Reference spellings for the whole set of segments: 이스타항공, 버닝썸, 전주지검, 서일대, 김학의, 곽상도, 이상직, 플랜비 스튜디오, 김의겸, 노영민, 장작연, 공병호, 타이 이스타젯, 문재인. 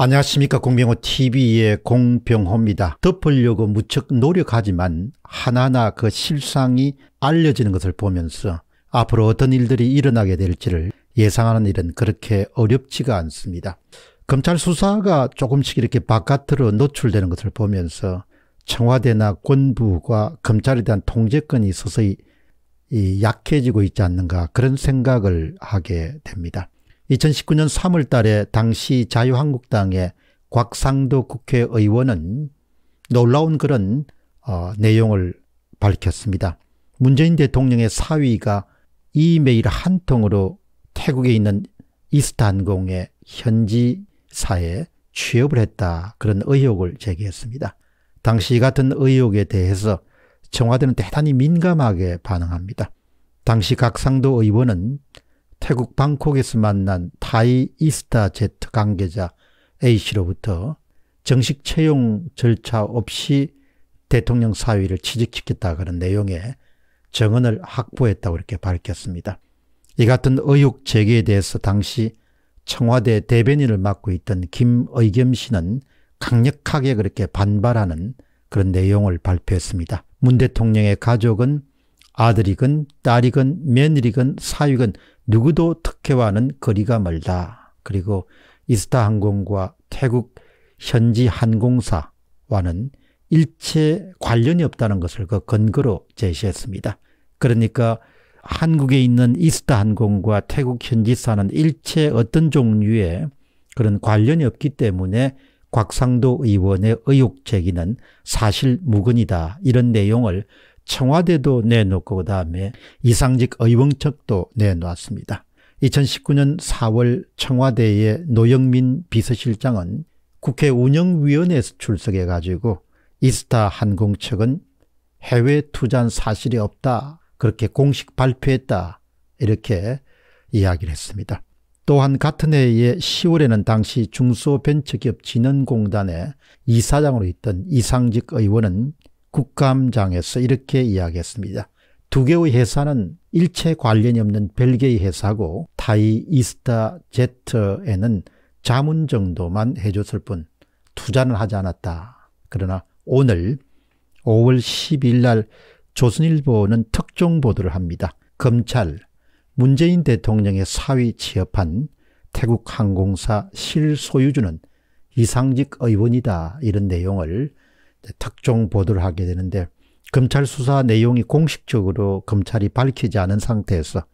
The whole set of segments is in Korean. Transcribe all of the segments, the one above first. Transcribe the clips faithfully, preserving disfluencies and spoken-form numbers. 안녕하십니까. 공병호 티비의 공병호입니다. 덮으려고 무척 노력하지만 하나하나 그 실상이 알려지는 것을 보면서 앞으로 어떤 일들이 일어나게 될지를 예상하는 일은 그렇게 어렵지가 않습니다. 검찰 수사가 조금씩 이렇게 바깥으로 노출되는 것을 보면서 청와대나 권부가 검찰에 대한 통제권이 서서히 약해지고 있지 않는가, 그런 생각을 하게 됩니다. 이천십구년 삼월 달에 당시 자유한국당의 곽상도 국회의원은 놀라운 그런 어, 내용을 밝혔습니다. 문재인 대통령의 사위가 이메일 한 통으로 태국에 있는 이스탄항공의 현지사에 취업을 했다, 그런 의혹을 제기했습니다. 당시 같은 의혹에 대해서 청와대는 대단히 민감하게 반응합니다. 당시 곽상도 의원은 태국 방콕에서 만난 타이 이스타젯 관계자 A씨로부터 정식 채용 절차 없이 대통령 사위를 취직시켰다, 그런 내용의 증언을 확보했다고 이렇게 밝혔습니다. 이 같은 의혹 제기에 대해서 당시 청와대 대변인을 맡고 있던 김의겸 씨는 강력하게 그렇게 반발하는 그런 내용을 발표했습니다. 문 대통령의 가족은 아들이건 딸이건 며느리건 사위건 누구도 특혜와는 거리가 멀다. 그리고 이스타항공과 태국 현지 항공사와는 일체 관련이 없다는 것을 그 근거로 제시했습니다. 그러니까 한국에 있는 이스타항공과 태국 현지사는 일체 어떤 종류의 그런 관련이 없기 때문에 곽상도 의원의 의혹 제기는 사실 무근이다, 이런 내용을 청와대도 내놓고 그 다음에 이상직 의원 측도 내놓았습니다. 이천십구년 사월 청와대의 노영민 비서실장은 국회 운영위원회에서 출석해 가지고 이스타항공 측은 해외 투자한 사실이 없다, 그렇게 공식 발표했다, 이렇게 이야기를 했습니다. 또한 같은 해에 시월에는 당시 중소벤처기업진흥공단의 이사장으로 있던 이상직 의원은 국감장에서 이렇게 이야기했습니다. 두 개의 회사는 일체 관련이 없는 별개의 회사고 타이 이스타젯에는 자문 정도만 해줬을 뿐 투자는 하지 않았다. 그러나 오늘 오월 십이일 날 조선일보는 특종 보도를 합니다. 검찰, 문재인 대통령의 사위 취업한 태국 항공사 실소유주는 이상직 의원이다, 이런 내용을 특종 보도를 하게 되는데, 검찰 수사 내용이 공식적으로 검찰이 밝히지 않은 상태에서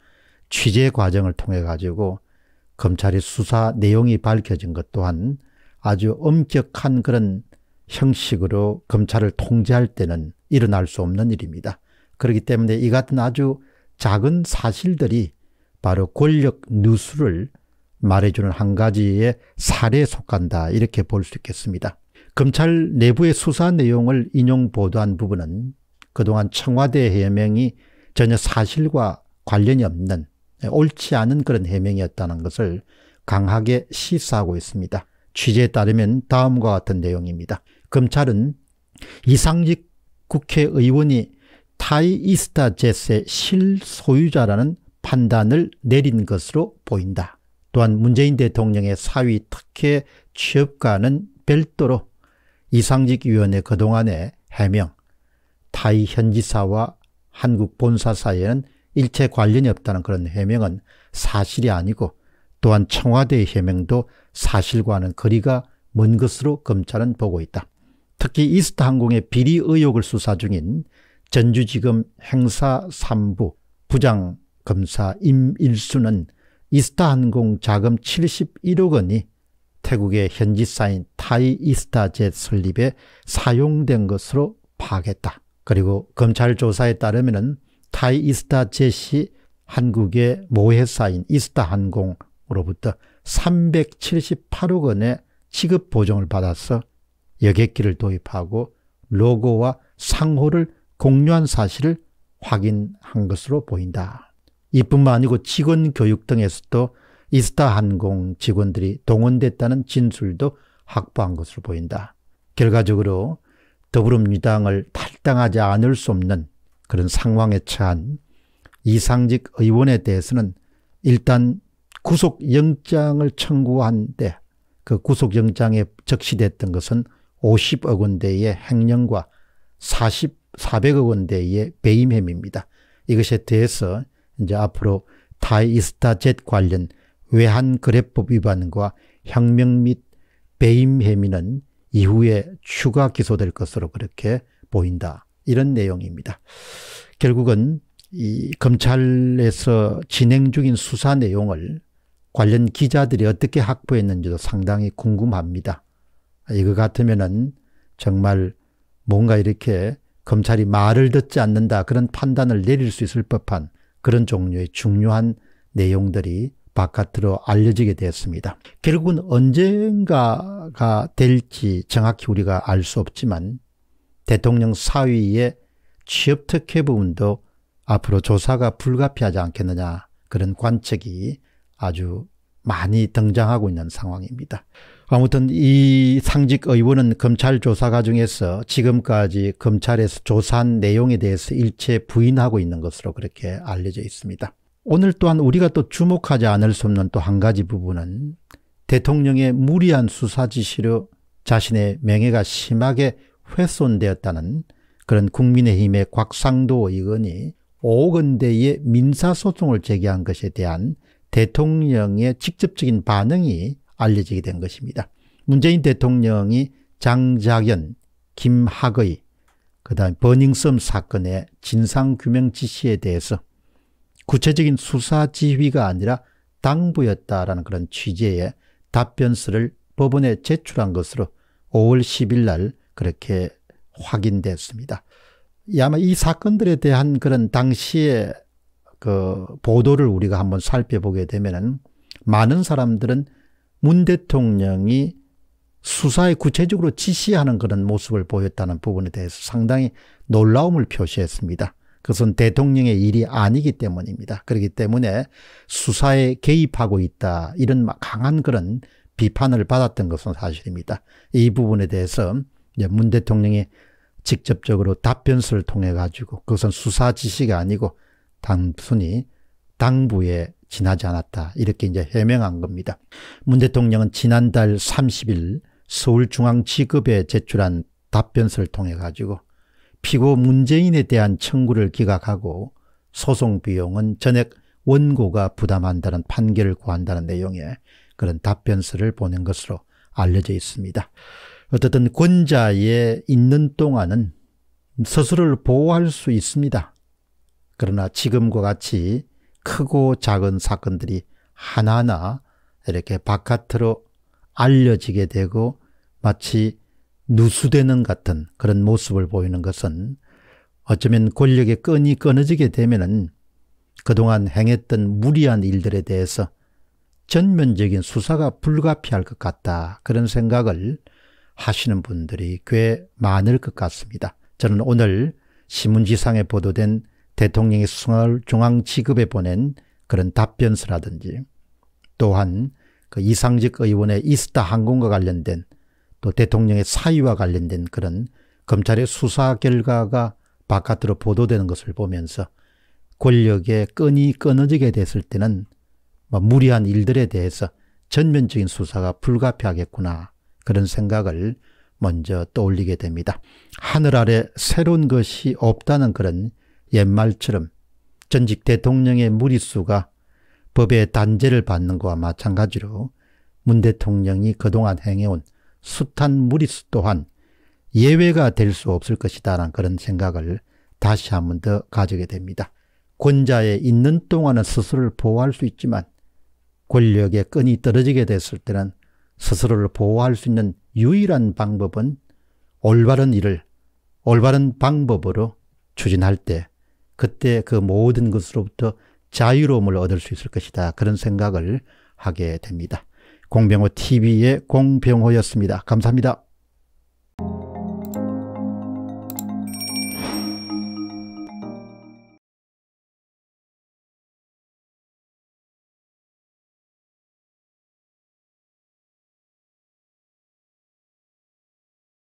취재 과정을 통해 가지고 검찰의 수사 내용이 밝혀진 것 또한 아주 엄격한 그런 형식으로 검찰을 통제할 때는 일어날 수 없는 일입니다. 그렇기 때문에 이 같은 아주 작은 사실들이 바로 권력 누수를 말해주는 한 가지의 사례에 속한다, 이렇게 볼 수 있겠습니다. 검찰 내부의 수사 내용을 인용 보도한 부분은 그동안 청와대 해명이 전혀 사실과 관련이 없는 옳지 않은 그런 해명이었다는 것을 강하게 시사하고 있습니다. 취재에 따르면 다음과 같은 내용입니다. 검찰은 이상직 국회의원이 타이 이스타젯의 실소유자라는 판단을 내린 것으로 보인다. 또한 문재인 대통령의 사위 특혜 취업과는 별도로 이상직 위원의 그동안의 해명, 타이 현지사와 한국 본사 사이에는 일체 관련이 없다는 그런 해명은 사실이 아니고, 또한 청와대의 해명도 사실과는 거리가 먼 것으로 검찰은 보고 있다. 특히 이스타항공의 비리 의혹을 수사 중인 전주지검 행사 삼부 부장검사 임일수는 이스타항공 자금 칠십일억 원이 태국의 현지사인 타이 이스타젯 설립에 사용된 것으로 파악했다. 그리고 검찰 조사에 따르면 타이 이스타젯이 한국의 모 회사인 이스타항공으로부터 삼백칠십팔억 원의 지급 보증을 받아서 여객기를 도입하고 로고와 상호를 공유한 사실을 확인한 것으로 보인다. 이뿐만 아니고 직원 교육 등에서도 이스타항공 직원들이 동원됐다는 진술도 확보한 것으로 보인다. 결과적으로 더불어민주당을 탈당하지 않을 수 없는 그런 상황에 처한 이상직 의원에 대해서는 일단 구속영장을 청구한데, 그 구속영장에 적시됐던 것은 오십억 원대의 횡령과 사백억 원대의 배임 혐의입니다. 이것에 대해서 이제 앞으로 타이 이스타젯 관련 외환거래법 위반과 혁명 및 배임 혐의는 이후에 추가 기소될 것으로 그렇게 보인다. 이런 내용입니다. 결국은 이 검찰에서 진행 중인 수사 내용을 관련 기자들이 어떻게 확보했는지도 상당히 궁금합니다. 이거 같으면은 정말 뭔가 이렇게 검찰이 말을 듣지 않는다 그런 판단을 내릴 수 있을 법한 그런 종류의 중요한 내용들이 바깥으로 알려지게 되었습니다. 결국은 언젠가가 될지 정확히 우리가 알 수 없지만 대통령 사위의 취업특혜 부분도 앞으로 조사가 불가피하지 않겠느냐 그런 관측이 아주 많이 등장하고 있는 상황입니다. 아무튼 이 상직 의원은 검찰 조사 과정에서 지금까지 검찰에서 조사한 내용에 대해서 일체 부인하고 있는 것으로 그렇게 알려져 있습니다. 오늘 또한 우리가 또 주목하지 않을 수 없는 또 한 가지 부분은 대통령의 무리한 수사 지시로 자신의 명예가 심하게 훼손되었다는 그런 국민의힘의 곽상도 의원이 오억 원대의 민사소송을 제기한 것에 대한 대통령의 직접적인 반응이 알려지게 된 것입니다. 문재인 대통령이 장작연, 김학의, 그다음 버닝썸 사건의 진상규명 지시에 대해서 구체적인 수사 지휘가 아니라 당부였다라는 그런 취지의 답변서를 법원에 제출한 것으로 오월 십일 날 그렇게 확인됐습니다. 아마 이 사건들에 대한 그런 당시의 그 보도를 우리가 한번 살펴보게 되면은 많은 사람들은 문 대통령이 수사에 구체적으로 지시하는 그런 모습을 보였다는 부분에 대해서 상당히 놀라움을 표시했습니다. 그것은 대통령의 일이 아니기 때문입니다. 그렇기 때문에 수사에 개입하고 있다 이런 강한 그런 비판을 받았던 것은 사실입니다. 이 부분에 대해서 문 대통령이 직접적으로 답변서를 통해 가지고 그것은 수사 지시가 아니고 단순히 당부에 지나지 않았다 이렇게 이제 해명한 겁니다. 문 대통령은 지난달 삼십일 서울중앙지검에 제출한 답변서를 통해 가지고 피고 문재인에 대한 청구를 기각하고 소송 비용은 전액 원고가 부담한다는 판결을 구한다는 내용의 그런 답변서를 보낸 것으로 알려져 있습니다. 어쨌든 권자에 있는 동안은 스스로를 보호할 수 있습니다. 그러나 지금과 같이 크고 작은 사건들이 하나하나 이렇게 바깥으로 알려지게 되고 마치 누수되는 같은 그런 모습을 보이는 것은 어쩌면 권력의 끈이 끊어지게 되면은 그동안 행했던 무리한 일들에 대해서 전면적인 수사가 불가피할 것 같다. 그런 생각을 하시는 분들이 꽤 많을 것 같습니다. 저는 오늘 신문지상에 보도된 대통령이 서울중앙지검에 보낸 그런 답변서라든지 또한 그 이상직 의원의 이스타항공과 관련된 또 대통령의 사의와 관련된 그런 검찰의 수사 결과가 바깥으로 보도되는 것을 보면서 권력의 끈이 끊어지게 됐을 때는 뭐 무리한 일들에 대해서 전면적인 수사가 불가피하겠구나 그런 생각을 먼저 떠올리게 됩니다. 하늘 아래 새로운 것이 없다는 그런 옛말처럼 전직 대통령의 무리수가 법의 단죄를 받는 것과 마찬가지로 문 대통령이 그동안 행해온 숱한 무리수 또한 예외가 될 수 없을 것이다라는 그런 생각을 다시 한 번 더 가지게 됩니다. 권자에 있는 동안은 스스로를 보호할 수 있지만 권력의 끈이 떨어지게 됐을 때는 스스로를 보호할 수 있는 유일한 방법은 올바른 일을 올바른 방법으로 추진할 때 그때 그 모든 것으로부터 자유로움을 얻을 수 있을 것이다. 그런 생각을 하게 됩니다. 공병호 티비의 공병호였습니다. 감사합니다.